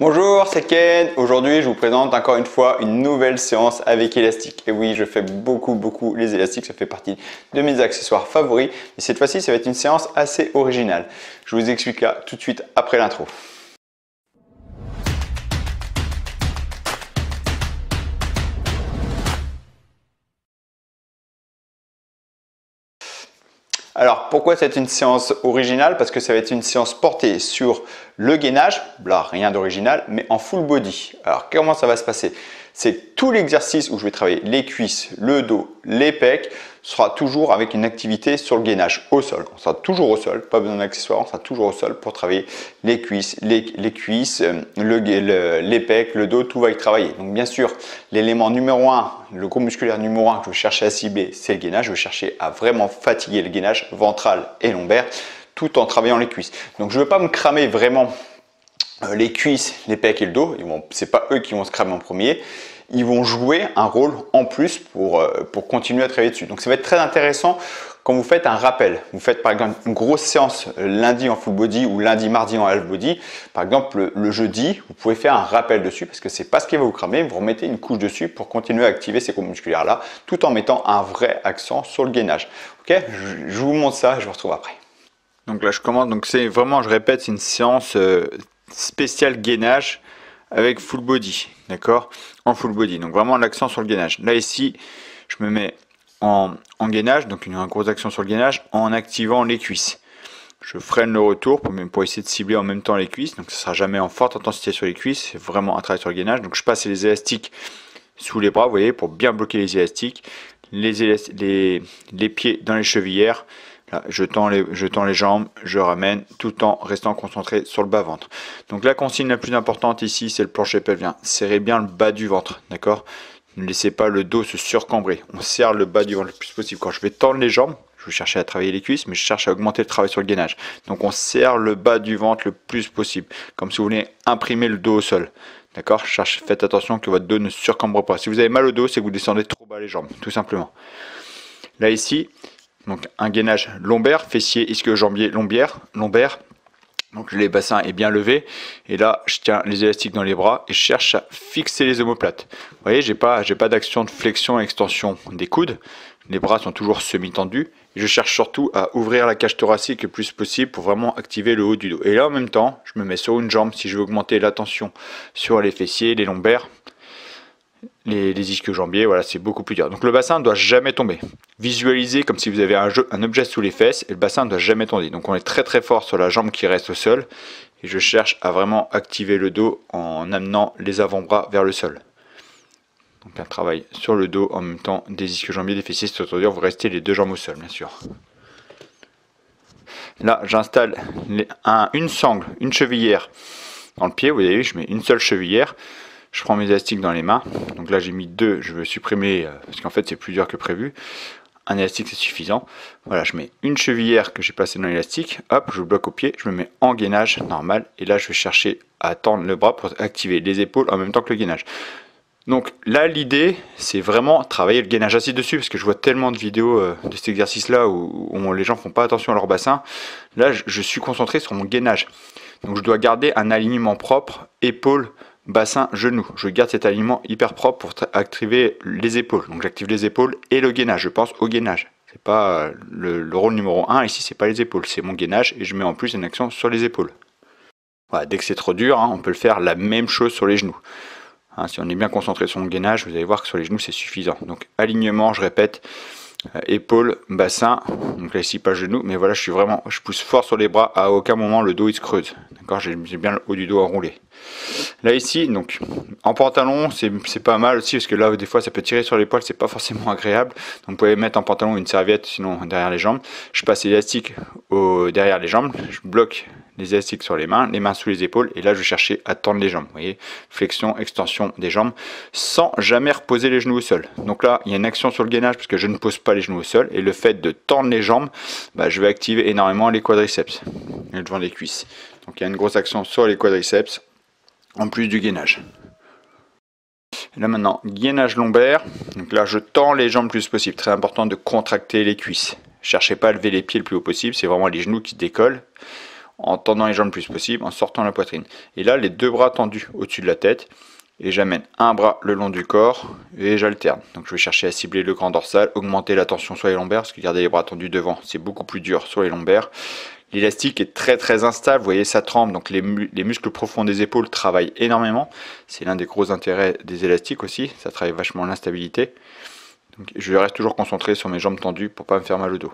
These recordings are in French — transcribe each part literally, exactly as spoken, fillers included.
Bonjour, c'est Ken. Aujourd'hui, je vous présente encore une fois une nouvelle séance avec élastique. Et oui, je fais beaucoup, beaucoup les élastiques. Ça fait partie de mes accessoires favoris. Mais cette fois-ci, ça va être une séance assez originale. Je vous explique là tout de suite après l'intro. Alors pourquoi c'est une séance originale? Parce que ça va être une séance portée sur le gainage, là rien d'original, mais en full body. Alors comment ça va se passer? C'est tout l'exercice où je vais travailler les cuisses, le dos, les pecs, sera toujours avec une activité sur le gainage au sol. On sera toujours au sol, pas besoin d'accessoires, on sera toujours au sol pour travailler les cuisses, les, les cuisses, le, le, les pecs, le dos, tout va être travaillé. Donc bien sûr, l'élément numéro un, le groupe musculaire numéro un que je vais chercher à cibler, c'est le gainage. Je vais chercher à vraiment fatiguer le gainage ventral et lombaire tout en travaillant les cuisses. Donc je ne veux pas me cramer vraiment les cuisses, les pecs et le dos, c'est pas eux qui vont se cramer en premier, ils vont jouer un rôle en plus pour, pour continuer à travailler dessus. Donc ça va être très intéressant quand vous faites un rappel. Vous faites par exemple une grosse séance lundi en full body ou lundi, mardi en half body. Par exemple le, le jeudi, vous pouvez faire un rappel dessus parce que c'est pas ce qui va vous cramer, vous remettez une couche dessus pour continuer à activer ces groupes musculaires là tout en mettant un vrai accent sur le gainage. Ok, je, je vous montre ça, je vous retrouve après. Donc là je commence, donc c'est vraiment, je répète, c'est une séance euh, spécial gainage avec full body, d'accord, en full body, donc vraiment l'accent sur le gainage. Là ici je me mets en, en gainage, donc une, une grosse action sur le gainage en activant les cuisses. Je freine le retour pour, pour essayer de cibler en même temps les cuisses, donc ça ne sera jamais en forte intensité sur les cuisses, c'est vraiment un travail sur le gainage. Donc je passe les élastiques sous les bras, vous voyez, pour bien bloquer les élastiques, les, élast les, les pieds dans les chevillères. Là, je, tends les, je tends les jambes, je ramène tout en restant concentré sur le bas-ventre. Donc la consigne la plus importante ici, c'est le plancher pelvien. Serrez bien le bas du ventre, d'accord? Ne laissez pas le dos se surcambrer. On serre le bas du ventre le plus possible. Quand je vais tendre les jambes, je vais chercher à travailler les cuisses, mais je cherche à augmenter le travail sur le gainage. Donc on serre le bas du ventre le plus possible, comme si vous voulez imprimer le dos au sol. D'accord? Faites attention que votre dos ne se surcambre pas. Si vous avez mal au dos, c'est que vous descendez trop bas les jambes, tout simplement. Là ici... Donc un gainage lombaire, fessier, ischio-jambier, lombaire, lombaire. Donc les bassins est bien levé. Et là, je tiens les élastiques dans les bras et je cherche à fixer les omoplates. Vous voyez, j'ai pas, j'ai pas d'action de flexion et extension des coudes. Les bras sont toujours semi-tendus. Je cherche surtout à ouvrir la cage thoracique le plus possible pour vraiment activer le haut du dos. Et là, en même temps, je me mets sur une jambe si je veux augmenter la tension sur les fessiers, les lombaires. Les, les ischio-jambiers, voilà, c'est beaucoup plus dur. Donc le bassin ne doit jamais tomber. Visualisez comme si vous avez un, jeu, un objet sous les fesses et le bassin ne doit jamais tomber. Donc on est très très fort sur la jambe qui reste au sol. Et je cherche à vraiment activer le dos en amenant les avant-bras vers le sol. Donc un travail sur le dos en même temps des ischio-jambiers, des fessiers, c'est-à-dire vous restez les deux jambes au sol, bien sûr. Là, j'installe un, une sangle, une chevillère dans le pied. Vous voyez, je mets une seule chevillère. Je prends mes élastiques dans les mains, donc là j'ai mis deux, je veux supprimer parce qu'en fait c'est plus dur que prévu. Un élastique c'est suffisant. Voilà, je mets une chevillère que j'ai passée dans l'élastique, hop, je bloque au pied, je me mets en gainage normal et là je vais chercher à tendre le bras pour activer les épaules en même temps que le gainage. Donc là l'idée c'est vraiment travailler le gainage assis dessus parce que je vois tellement de vidéos de cet exercice là où, où les gens font pas attention à leur bassin. Là je, je suis concentré sur mon gainage, donc je dois garder un alignement propre, épaules, bassin, genou. Je garde cet alignement hyper propre pour activer les épaules. Donc j'active les épaules et le gainage. Je pense au gainage. C'est pas le, le rôle numéro un ici, c'est pas les épaules, c'est mon gainage et je mets en plus une action sur les épaules. Voilà, dès que c'est trop dur, hein, on peut le faire la même chose sur les genoux. Hein, si on est bien concentré sur le gainage, vous allez voir que sur les genoux c'est suffisant. Donc alignement, je répète, euh, épaules, bassin. Donc là ici pas genou, mais voilà, je suis vraiment, je pousse fort sur les bras. À aucun moment le dos il se creuse. D'accord, j'ai bien le haut du dos enroulé. Là ici, donc en pantalon, c'est pas mal aussi parce que là des fois ça peut tirer sur les poils, c'est pas forcément agréable. Donc vous pouvez mettre en pantalon une serviette sinon derrière les jambes. Je passe l'élastique derrière les jambes, je bloque les élastiques sur les mains, les mains sous les épaules et là je vais chercher à tendre les jambes. Vous voyez, flexion, extension des jambes sans jamais reposer les genoux au sol. Donc là il y a une action sur le gainage parce que je ne pose pas les genoux au sol et le fait de tendre les jambes, bah, je vais activer énormément les quadriceps et le devant des cuisses. Donc il y a une grosse action sur les quadriceps en plus du gainage. Et là maintenant, gainage lombaire. Donc là, je tends les jambes le plus possible. Très important de contracter les cuisses. Cherchez pas à lever les pieds le plus haut possible. C'est vraiment les genoux qui décollent. en tendant les jambes le plus possible, en sortant la poitrine. Et là, les deux bras tendus au-dessus de la tête, et j'amène un bras le long du corps, et j'alterne. Donc je vais chercher à cibler le grand dorsal, augmenter la tension sur les lombaires, parce que garder les bras tendus devant, c'est beaucoup plus dur sur les lombaires. L'élastique est très très instable, vous voyez ça tremble, donc les, mu les muscles profonds des épaules travaillent énormément. C'est l'un des gros intérêts des élastiques aussi, ça travaille vachement l'instabilité. Donc je reste toujours concentré sur mes jambes tendues pour pas me faire mal au dos.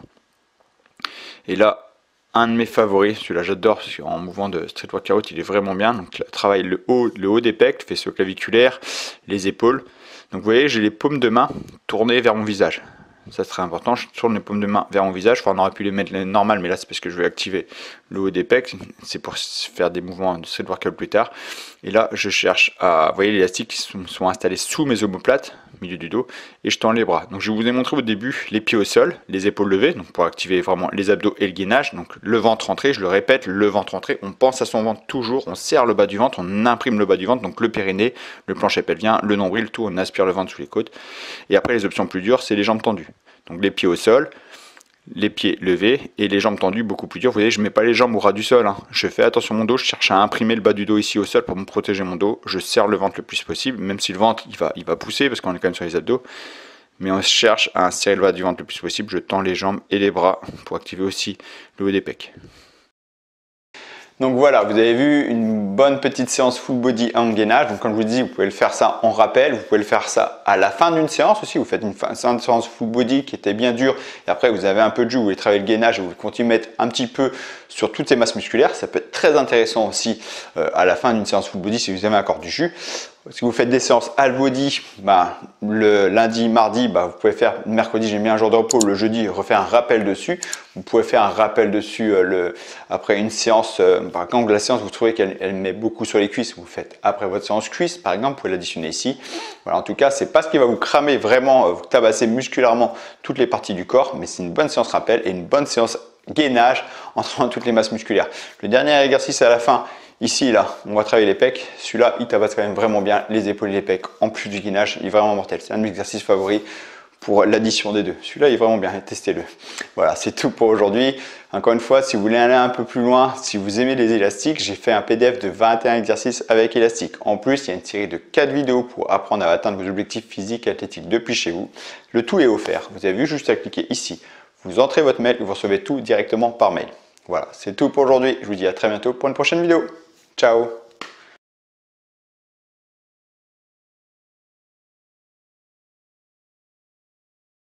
Et là, un de mes favoris, celui-là j'adore parce qu'en mouvement de street workout, il est vraiment bien. Donc, là, travaille le haut, le haut des pecs, le faisceau claviculaire, les épaules. Donc, vous voyez, j'ai les paumes de main tournées vers mon visage. Ça serait important. Je tourne les paumes de main vers mon visage. Enfin, on aurait pu les mettre normal, mais là, c'est parce que je vais activer le haut des pecs. C'est pour faire des mouvements de street workout plus tard. Et là, je cherche à. Vous voyez, les élastiques sont, sont installés sous mes omoplates, milieu du dos, et je tends les bras. Donc je vous ai montré au début les pieds au sol, les épaules levées, donc pour activer vraiment les abdos et le gainage. Donc le ventre entré, je le répète, le ventre entré, on pense à son ventre toujours, on serre le bas du ventre, on imprime le bas du ventre, donc le périnée, le plancher pelvien, le nombril, tout, on aspire le ventre sous les côtes. Et après les options plus dures, c'est les jambes tendues. Donc les pieds au sol, les pieds levés et les jambes tendues beaucoup plus dures. Vous voyez, je ne mets pas les jambes au ras du sol, hein. Je fais attention à mon dos, je cherche à imprimer le bas du dos ici au sol pour me protéger mon dos. Je serre le ventre le plus possible, même si le ventre il va, il va pousser parce qu'on est quand même sur les abdos. Mais on cherche à serrer le bas du ventre le plus possible. Je tends les jambes et les bras pour activer aussi le haut des pecs. Donc voilà, vous avez vu une bonne petite séance full body en gainage. Donc comme je vous dis, vous pouvez le faire ça en rappel, vous pouvez le faire ça à la fin d'une séance aussi. Vous faites une fin de séance full body qui était bien dure et après vous avez un peu de jus, vous voulez travailler le gainage et vous continuez à mettre un petit peu sur toutes ces masses musculaires. Ça peut être très intéressant aussi euh, à la fin d'une séance full body si vous avez encore du jus. Si vous faites des séances half body, bah, le lundi, mardi, bah, vous pouvez faire mercredi, j'ai mis un jour de repos, le jeudi, refaire un rappel dessus. Vous pouvez faire un rappel dessus euh, le, après une séance, euh, par exemple, la séance, vous trouvez qu'elle elle met beaucoup sur les cuisses, vous faites après votre séance cuisse, par exemple, vous pouvez l'additionner ici. Voilà, en tout cas, c'est pas ce qui va vous cramer vraiment, euh, vous tabasser musculairement toutes les parties du corps, mais c'est une bonne séance rappel et une bonne séance gainage en travaillant toutes les masses musculaires. Le dernier exercice à la fin, ici, là, on va travailler les pecs. Celui-là, il tabasse quand même vraiment bien les épaules et les pecs. En plus du gainage, il est vraiment mortel. C'est un de mes exercices favoris pour l'addition des deux. Celui-là, il est vraiment bien. Testez-le. Voilà, c'est tout pour aujourd'hui. Encore une fois, si vous voulez aller un peu plus loin, si vous aimez les élastiques, j'ai fait un P D F de vingt et un exercices avec élastique. En plus, il y a une série de quatre vidéos pour apprendre à atteindre vos objectifs physiques et athlétiques depuis chez vous. Le tout est offert. Vous avez vu, juste à cliquer ici. Vous entrez votre mail et vous recevez tout directement par mail. Voilà, c'est tout pour aujourd'hui. Je vous dis à très bientôt pour une prochaine vidéo. Ciao.